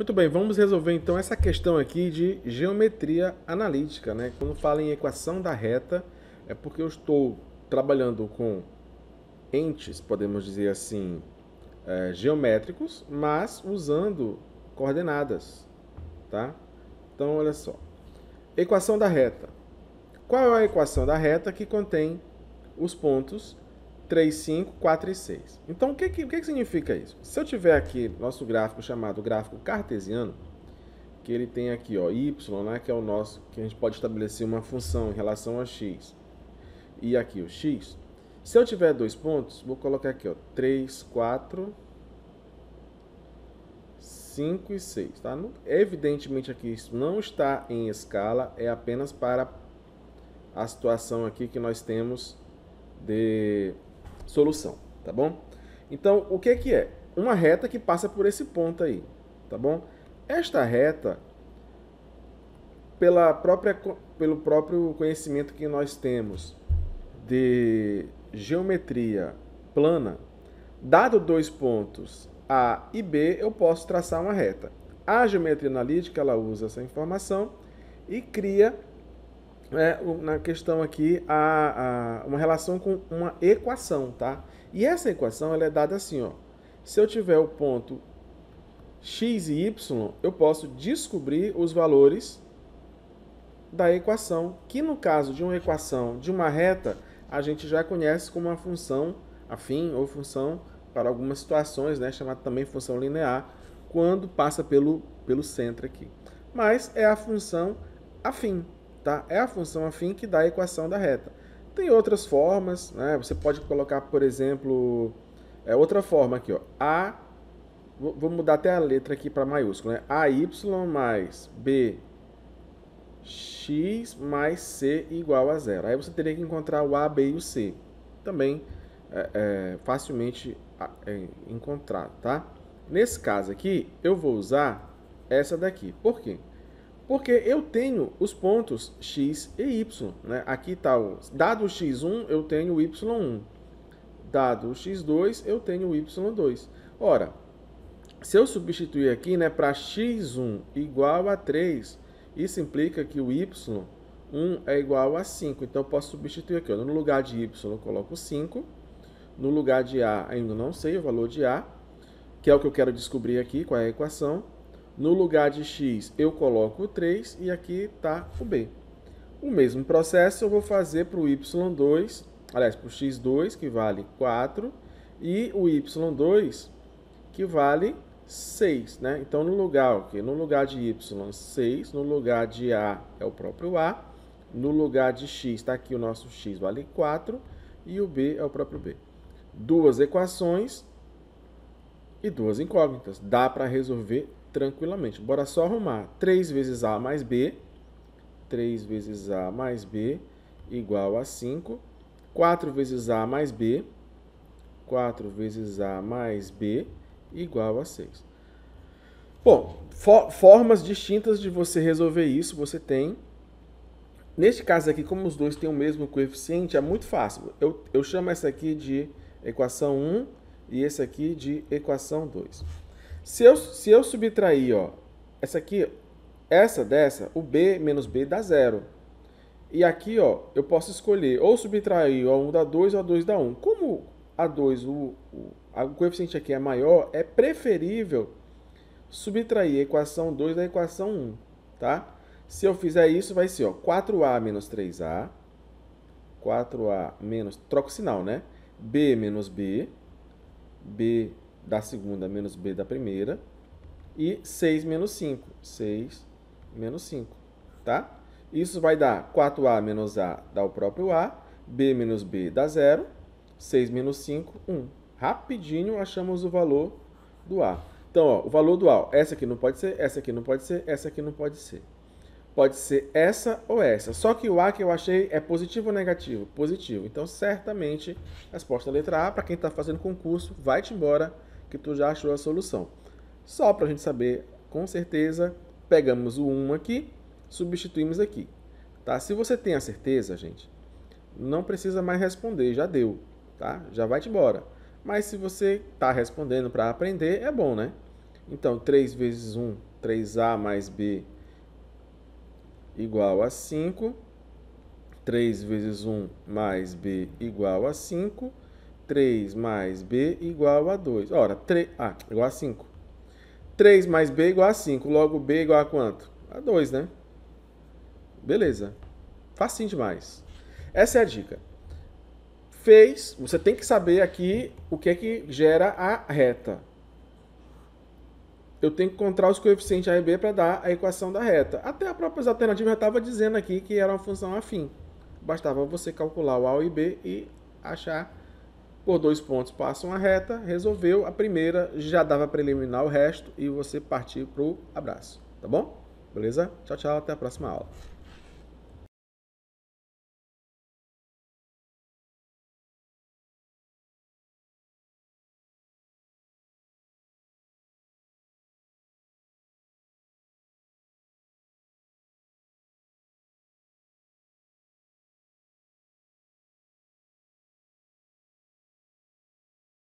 Muito bem, vamos resolver então essa questão aqui de geometria analítica, né? Quando falo em equação da reta, é porque eu estou trabalhando com entes, podemos dizer assim, geométricos, mas usando coordenadas, tá? Então, olha só. Equação da reta. Qual é a equação da reta que contém os pontos 3, 5, 4 e 6? Então, o que significa isso? Se eu tiver aqui nosso gráfico chamado gráfico cartesiano, que ele tem aqui, ó, y, né, que é o nosso, que a gente pode estabelecer uma função em relação a x, e aqui o x. Se eu tiver dois pontos, vou colocar aqui, ó, 3, 4, 5 e 6. Tá? Evidentemente aqui isso não está em escala, é apenas para a situação aqui que nós temos de solução, tá bom? Então, o que é? Uma reta que passa por esse ponto aí, tá bom? Esta reta, pelo próprio conhecimento que nós temos de geometria plana, dado dois pontos A e B, eu posso traçar uma reta. A geometria analítica, ela usa essa informação e cria, na questão aqui, uma relação com uma equação, tá? E essa equação, ela é dada assim, ó. Se eu tiver o ponto x e y, eu posso descobrir os valores da equação, que no caso de uma equação de uma reta, a gente já conhece como uma função afim ou função para algumas situações, né, chamada também função linear, quando passa pelo centro aqui. Mas é a função afim, tá? É a função afim que dá a equação da reta. Tem outras formas, né? Você pode colocar, por exemplo, outra forma aqui, ó, vou mudar até a letra aqui para maiúsculo, né? AY mais BX mais C igual a zero. Aí você teria que encontrar o A, B e o C. Também facilmente encontrado, tá? Nesse caso aqui, eu vou usar essa daqui. Por quê? Porque eu tenho os pontos X e Y, né? Aqui está o... Dado o X1, eu tenho o Y1. Dado o X2, eu tenho o Y2. Ora, se eu substituir aqui, né, para x1 igual a 3, isso implica que o y1 é igual a 5. Então, eu posso substituir aqui. Ó, no lugar de y, eu coloco 5. No lugar de a, ainda não sei o valor de a, que é o que eu quero descobrir aqui com a equação. No lugar de x, eu coloco o 3 e aqui está o b. O mesmo processo eu vou fazer para o y2, aliás, para o x2, que vale 4, e o y2, que vale 6, né? Então, no lugar de y, 6, no lugar de a é o próprio a, no lugar de x, está aqui o nosso x vale 4, e o b é o próprio b. Duas equações e duas incógnitas. Dá para resolver tranquilamente. Bora só arrumar. 3 vezes a mais b, 3 vezes a mais b igual a 5, 4 vezes a mais b, 4 vezes a mais b igual a 6. Bom, formas distintas de você resolver isso você tem. Neste caso aqui, como os dois têm o mesmo coeficiente, é muito fácil. Eu chamo essa aqui de equação 1 e esse aqui de equação 2. Se eu subtrair, ó, essa aqui, o b menos b dá zero. E aqui, ó, eu posso escolher ou subtrair a 1 da 2 ou a 2 da 1. Como a 2, o coeficiente aqui é maior, é preferível subtrair a equação 2 da equação 1, tá? Se eu fizer isso, vai ser, ó, 4a menos 3a, 4a menos, troca o sinal, né? b menos b, b da segunda menos b da primeira, e 6 menos 5, 6 menos 5, tá? Isso vai dar 4a menos a dá o próprio a, b menos b dá zero, 6 menos 5, 1. Rapidinho achamos o valor do A. Então, ó, o valor do A, essa aqui não pode ser, essa aqui não pode ser, essa aqui não pode ser. Pode ser essa ou essa. Só que o A que eu achei é positivo ou negativo? Positivo. Então, certamente, a resposta letra A, para quem está fazendo concurso, vai-te embora, que tu já achou a solução. Só para a gente saber, com certeza, pegamos o 1 aqui, substituímos aqui. Tá? Se você tem a certeza, gente, não precisa mais responder, já deu. Tá? Já vai-te embora. Mas se você está respondendo para aprender, é bom, né? Então, 3 vezes 1 3A mais B igual a 5. 3 vezes 1 mais B igual a 5. 3 mais B igual a 2. Ora, 3A igual a 5. 3 mais B igual a 5. Logo, B igual a quanto? A 2, né? Beleza. Facinho demais. Essa é a dica. Fez, você tem que saber aqui o que gera a reta. Eu tenho que encontrar os coeficientes A e B para dar a equação da reta. Até a própria alternativa já estava dizendo aqui que era uma função afim. Bastava você calcular o A e o B e achar por dois pontos passam a reta, resolveu. A primeira já dava para eliminar o resto e você partir para o abraço. Tá bom? Beleza? Tchau, tchau. Até a próxima aula.